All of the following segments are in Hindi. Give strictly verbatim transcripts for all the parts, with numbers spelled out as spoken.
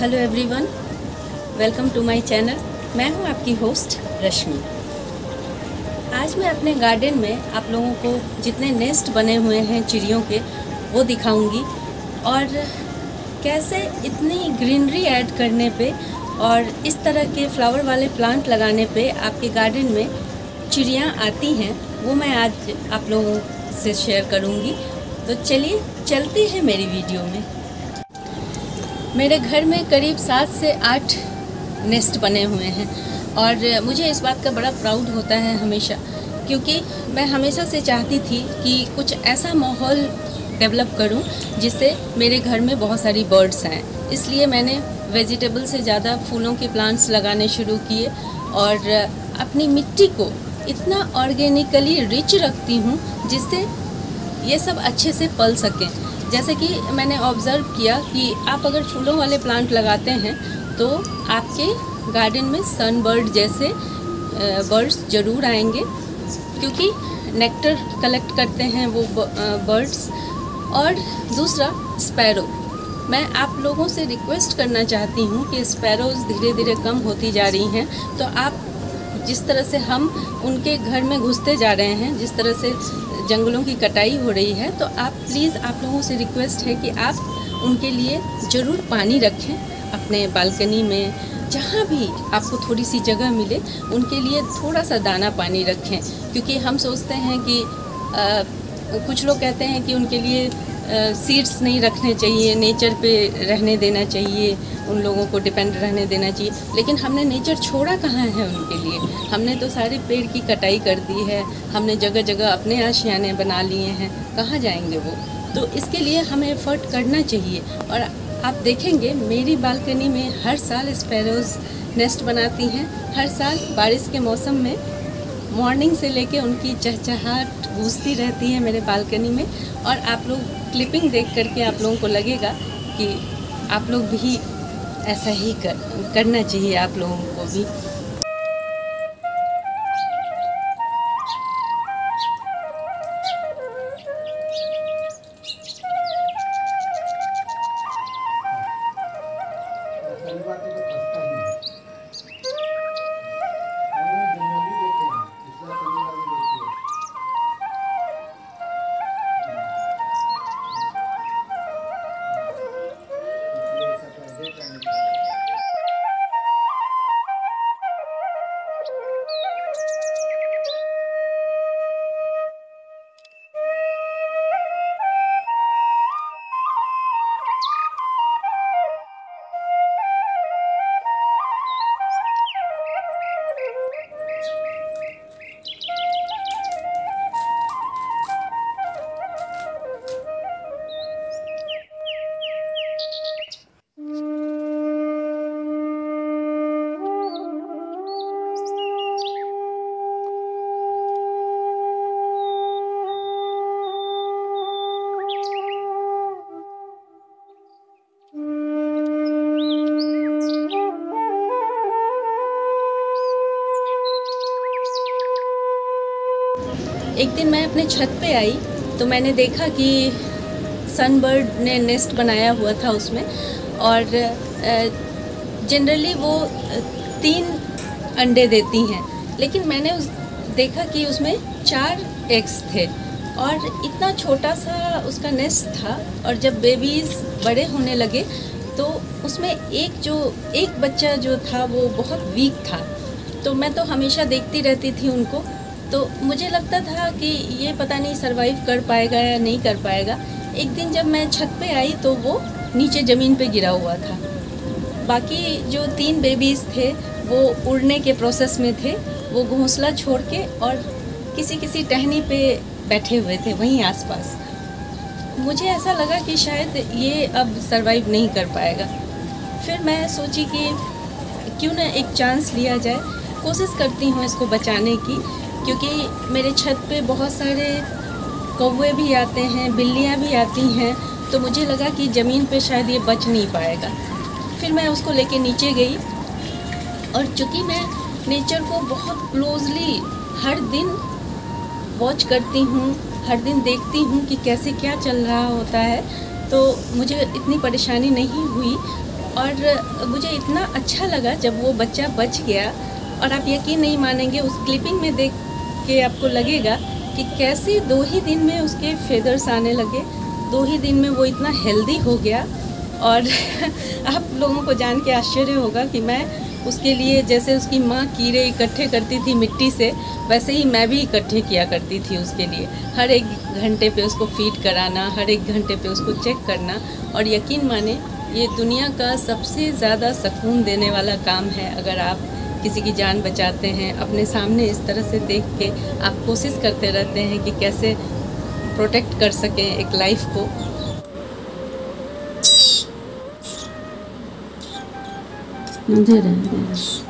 Hello everyone, welcome to my channel. मैं हूं आपकी होस्ट रश्मि। आज मैं अपने गार्डन में आप लोगों को जितने नेस्ट बने हुए हैं चिड़ियों के वो दिखाऊंगी और कैसे इतनी ग्रीनरी ऐड करने पे और इस तरह के फ्लावर वाले प्लांट लगाने पे आपके गार्डन में चिड़ियाँ आती हैं वो मैं आज आप लोगों से शेयर करूँगी। तो चलिए चलते हैं मेरी वीडियो में। मेरे घर में करीब सात से आठ नेस्ट बने हुए हैं और मुझे इस बात का बड़ा प्राउड होता है हमेशा, क्योंकि मैं हमेशा से चाहती थी कि कुछ ऐसा माहौल डेवलप करूं जिससे मेरे घर में बहुत सारी बर्ड्स आएँ। इसलिए मैंने वेजिटेबल से ज़्यादा फूलों के प्लांट्स लगाने शुरू किए और अपनी मिट्टी को इतना ऑर्गेनिकली रिच रखती हूँ जिससे ये सब अच्छे से पल सकें। जैसे कि मैंने ऑब्ज़र्व किया कि आप अगर फूलों वाले प्लांट लगाते हैं तो आपके गार्डन में सनबर्ड जैसे बर्ड्स ज़रूर आएंगे, क्योंकि नेक्टर कलेक्ट करते हैं वो बर्ड्स। और दूसरा स्पैरो, मैं आप लोगों से रिक्वेस्ट करना चाहती हूँ कि स्पैरोज़ धीरे धीरे कम होती जा रही हैं। तो आप जिस तरह से हम उनके घर में घुसते जा रहे हैं, जिस तरह से जंगलों की कटाई हो रही है, तो आप प्लीज़ आप लोगों से रिक्वेस्ट है कि आप उनके लिए ज़रूर पानी रखें अपने बालकनी में। जहाँ भी आपको थोड़ी सी जगह मिले उनके लिए थोड़ा सा दाना पानी रखें, क्योंकि हम सोचते हैं कि आ, कुछ लोग कहते हैं कि उनके लिए सीड्स नहीं रखने चाहिए, नेचर पे रहने देना चाहिए, उन लोगों को डिपेंड रहने देना चाहिए। लेकिन हमने नेचर छोड़ा कहाँ है उनके लिए? हमने तो सारे पेड़ की कटाई कर दी है, हमने जगह जगह अपने आशियाने बना लिए हैं, कहाँ जाएंगे वो? तो इसके लिए हमें एफर्ट करना चाहिए। और आप देखेंगे मेरी बालकनी में हर साल स्पैरोज़ नेस्ट बनाती हैं। हर साल बारिश के मौसम में मॉर्निंग से लेके उनकी चहचहाट गूंजती रहती है मेरे बालकनी में। और आप लोग क्लिपिंग देख करके आप लोगों को लगेगा कि आप लोग भी ऐसा ही कर, करना चाहिए आप लोगों को भी। एक दिन मैं अपने छत पे आई तो मैंने देखा कि सनबर्ड ने नेस्ट बनाया हुआ था उसमें, और जनरली वो तीन अंडे देती हैं, लेकिन मैंने उस देखा कि उसमें चार एग्स थे और इतना छोटा सा उसका नेस्ट था। और जब बेबीज़ बड़े होने लगे तो उसमें एक जो एक बच्चा जो था वो बहुत वीक था। तो मैं तो हमेशा देखती रहती थी उनको, तो मुझे लगता था कि ये पता नहीं सरवाइव कर पाएगा या नहीं कर पाएगा। एक दिन जब मैं छत पे आई तो वो नीचे ज़मीन पे गिरा हुआ था। बाकी जो तीन बेबीज़ थे वो उड़ने के प्रोसेस में थे, वो घोंसला छोड़ के और किसी किसी टहनी पे बैठे हुए थे वहीं आसपास। मुझे ऐसा लगा कि शायद ये अब सरवाइव नहीं कर पाएगा। फिर मैं सोची कि क्यों ना एक चांस लिया जाए, कोशिश करती हूँ इसको बचाने की, क्योंकि मेरे छत पे बहुत सारे कौवे भी आते हैं, बिल्लियाँ भी आती हैं। तो मुझे लगा कि ज़मीन पे शायद ये बच नहीं पाएगा। फिर मैं उसको लेके नीचे गई, और चूँकि मैं नेचर को बहुत क्लोजली हर दिन वॉच करती हूँ, हर दिन देखती हूँ कि कैसे क्या चल रहा होता है, तो मुझे इतनी परेशानी नहीं हुई। और मुझे इतना अच्छा लगा जब वो बच्चा बच गया। और आप यकीन नहीं मानेंगे, उस क्लिपिंग में देख के आपको लगेगा कि कैसे दो ही दिन में उसके फेदर्स आने लगे, दो ही दिन में वो इतना हेल्दी हो गया। और आप लोगों को जान के आश्चर्य होगा कि मैं उसके लिए, जैसे उसकी माँ कीड़े इकट्ठे करती थी मिट्टी से, वैसे ही मैं भी इकट्ठे किया करती थी उसके लिए। हर एक घंटे पे उसको फीड कराना, हर एक घंटे पे उसको चेक करना। और यकीन माने ये दुनिया का सबसे ज़्यादा सुकून देने वाला काम है। अगर आप किसी की जान बचाते हैं, अपने सामने इस तरह से देख के आप कोशिश करते रहते हैं कि कैसे प्रोटेक्ट कर सकें एक लाइफ को। दे रहे, दे रहे।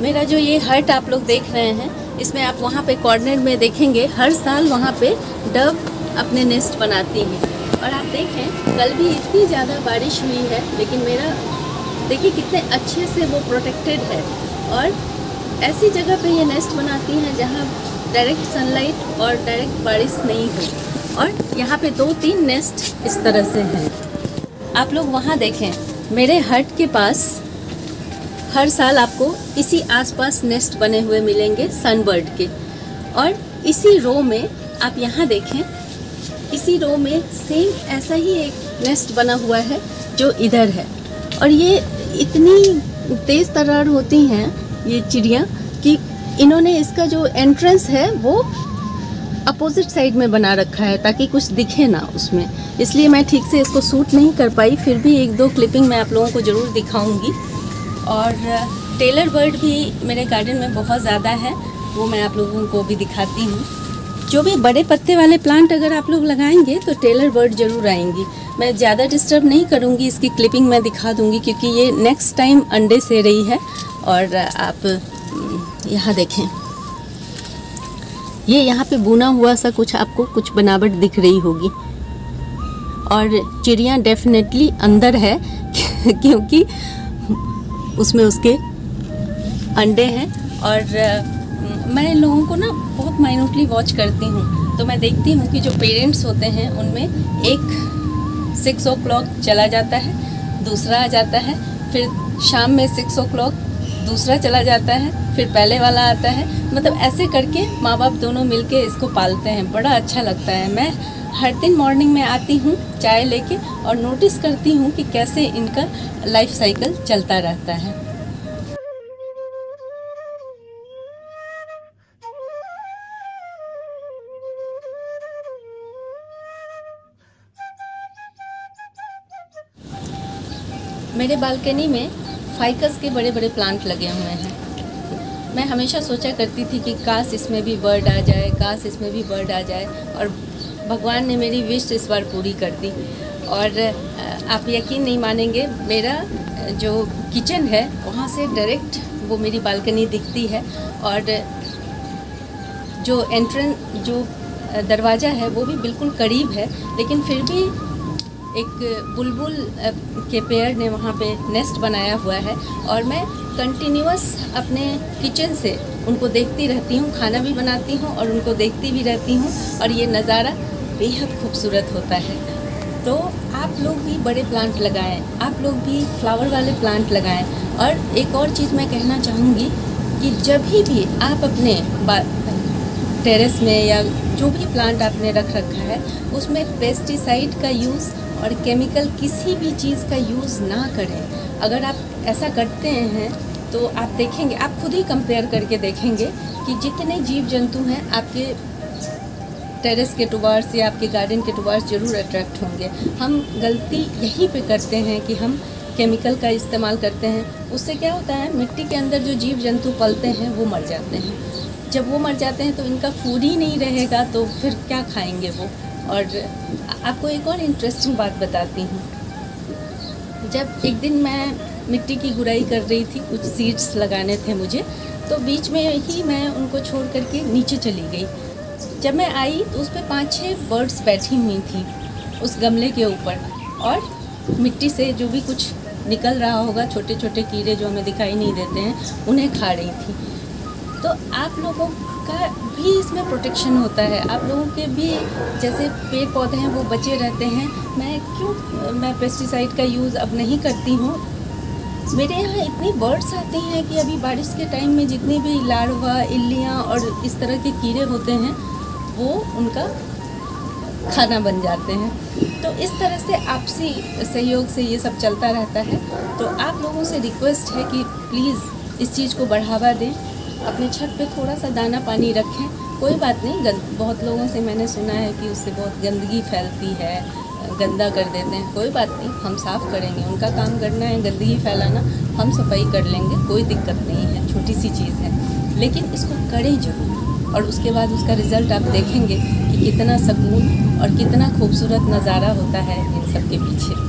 मेरा जो ये हट आप लोग देख रहे हैं, इसमें आप वहाँ पे कॉर्नर में देखेंगे हर साल वहाँ पे डब अपने नेस्ट बनाती हैं। और आप देखें, कल भी इतनी ज़्यादा बारिश हुई है, लेकिन मेरा देखिए कितने अच्छे से वो प्रोटेक्टेड है। और ऐसी जगह पे ये नेस्ट बनाती हैं जहाँ डायरेक्ट सनलाइट और डायरेक्ट बारिश नहीं हो। और यहाँ पर दो तीन नेस्ट इस तरह से हैं, आप लोग वहाँ देखें। मेरे हट के पास हर साल आपको इसी आसपास नेस्ट बने हुए मिलेंगे सनबर्ड के। और इसी रो में आप यहाँ देखें, इसी रो में सेम ऐसा ही एक नेस्ट बना हुआ है जो इधर है। और ये इतनी तेज़ तर्रार होती हैं ये चिड़ियाँ कि इन्होंने इसका जो एंट्रेंस है वो अपोजिट साइड में बना रखा है ताकि कुछ दिखे ना उसमें, इसलिए मैं ठीक से इसको शूट नहीं कर पाई। फिर भी एक दो क्लिपिंग मैं आप लोगों को ज़रूर दिखाऊँगी। और टेलर बर्ड भी मेरे गार्डन में बहुत ज़्यादा है, वो मैं आप लोगों को भी दिखाती हूँ। जो भी बड़े पत्ते वाले प्लांट अगर आप लोग लगाएंगे तो टेलर बर्ड ज़रूर आएंगी। मैं ज़्यादा डिस्टर्ब नहीं करूँगी, इसकी क्लिपिंग मैं दिखा दूँगी, क्योंकि ये नेक्स्ट टाइम अंडे से रही है। और आप यहाँ देखें, ये यहाँ पे बुना हुआ सा कुछ आपको कुछ बनावट दिख रही होगी। और चिड़िया डेफिनेटली अंदर है क्योंकि उसमें उसके अंडे हैं। और मैं लोगों को ना बहुत माइन्यूटली वॉच करती हूँ, तो मैं देखती हूँ कि जो पेरेंट्स होते हैं उनमें एक सिक्स ओ क्लॉक चला जाता है, दूसरा आ जाता है, फिर शाम में सिक्स ओ क्लॉक दूसरा चला जाता है, फिर पहले वाला आता है। मतलब ऐसे करके माँ बाप दोनों मिलके इसको पालते हैं, बड़ा अच्छा लगता है। मैं हर दिन मॉर्निंग में आती हूँ चाय लेके और नोटिस करती हूँ कि कैसे इनका लाइफ साइकिल चलता रहता है। मेरे बालकनी में फाइकस के बड़े बड़े प्लांट लगे हुए हैं। मैं हमेशा सोचा करती थी कि काश इसमें भी बर्ड आ जाए, काश इसमें भी बर्ड आ जाए। और भगवान ने मेरी विश इस बार पूरी कर दी। और आप यकीन नहीं मानेंगे, मेरा जो किचन है वहाँ से डायरेक्ट वो मेरी बालकनी दिखती है। और जो एंट्रेंस, जो दरवाज़ा है वो भी बिल्कुल करीब है, लेकिन फिर भी एक बुलबुल के पेड़ ने वहाँ पे नेस्ट बनाया हुआ है। और मैं कंटिन्यूअस अपने किचन से उनको देखती रहती हूँ, खाना भी बनाती हूँ और उनको देखती भी रहती हूँ। और ये नज़ारा बेहद खूबसूरत होता है। तो आप लोग भी बड़े प्लांट लगाएं, आप लोग भी फ्लावर वाले प्लांट लगाएं। और एक और चीज़ मैं कहना चाहूँगी कि जब भी, भी आप अपने टेरेस में या जो भी प्लांट आपने रख रखा है उसमें पेस्टिसाइड का यूज़ और केमिकल किसी भी चीज़ का यूज़ ना करें। अगर आप ऐसा करते हैं तो आप देखेंगे, आप खुद ही कंपेयर करके देखेंगे कि जितने जीव जंतु हैं आपके टेरेस के टुवार्ड्स या आपके गार्डन के टुवार्ड्स ज़रूर अट्रैक्ट होंगे। हम गलती यहीं पे करते हैं कि हम केमिकल का इस्तेमाल करते हैं। उससे क्या होता है, मिट्टी के अंदर जो जीव जंतु पलते हैं वो मर जाते हैं। जब वो मर जाते हैं तो इनका फूड ही नहीं रहेगा तो फिर क्या खाएँगे वो। और आपको एक और इंटरेस्टिंग बात बताती हूँ। जब एक दिन मैं मिट्टी की गुड़ाई कर रही थी, कुछ सीड्स लगाने थे मुझे, तो बीच में ही मैं उनको छोड़ करके नीचे चली गई। जब मैं आई तो उस पर पाँच छः बर्ड्स बैठी हुई थी उस गमले के ऊपर, और मिट्टी से जो भी कुछ निकल रहा होगा, छोटे छोटे कीड़े जो हमें दिखाई नहीं देते हैं, उन्हें खा रही थी। तो आप लोगों का भी इसमें प्रोटेक्शन होता है, आप लोगों के भी जैसे पेड़ पौधे हैं वो बचे रहते हैं। मैं क्यों मैं पेस्टिसाइड का यूज़ अब नहीं करती हूँ। मेरे यहाँ इतनी बर्ड्स आती हैं कि अभी बारिश के टाइम में जितने भी लार्वा, इल्लियाँ और इस तरह के कीड़े होते हैं वो उनका खाना बन जाते हैं। तो इस तरह से आपसी सहयोग से ये सब चलता रहता है। तो आप लोगों से रिक्वेस्ट है कि प्लीज़ इस चीज़ को बढ़ावा दें। अपने छत पे थोड़ा सा दाना पानी रखें। कोई बात नहीं, गंद बहुत लोगों से मैंने सुना है कि उससे बहुत गंदगी फैलती है, गंदा कर देते हैं। कोई बात नहीं, हम साफ़ करेंगे। उनका काम करना है गंदगी फैलाना, हम सफाई कर लेंगे, कोई दिक्कत नहीं है, छोटी सी चीज़ है। लेकिन इसको करें ज़रूर, और उसके बाद उसका रिज़ल्ट आप देखेंगे कि कितना सुकून और कितना खूबसूरत नज़ारा होता है इन सब के पीछे।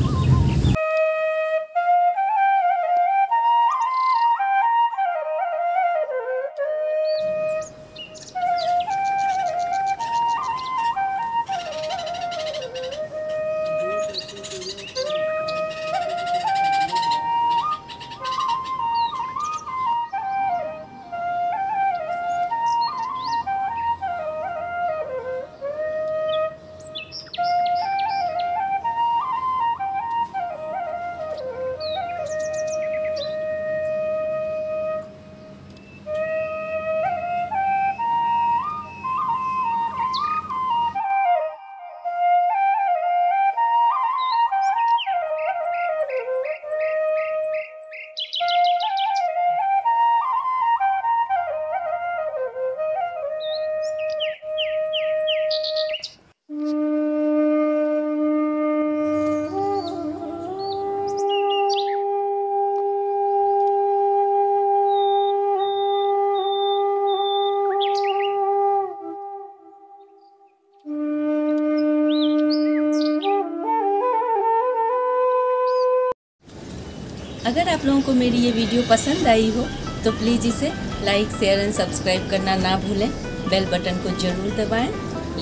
अगर आप लोगों को मेरी ये वीडियो पसंद आई हो तो प्लीज़ इसे लाइक, शेयर एंड सब्सक्राइब करना ना भूलें। बेल बटन को ज़रूर दबाएं।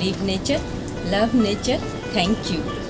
Leave nature, love nature. Thank you.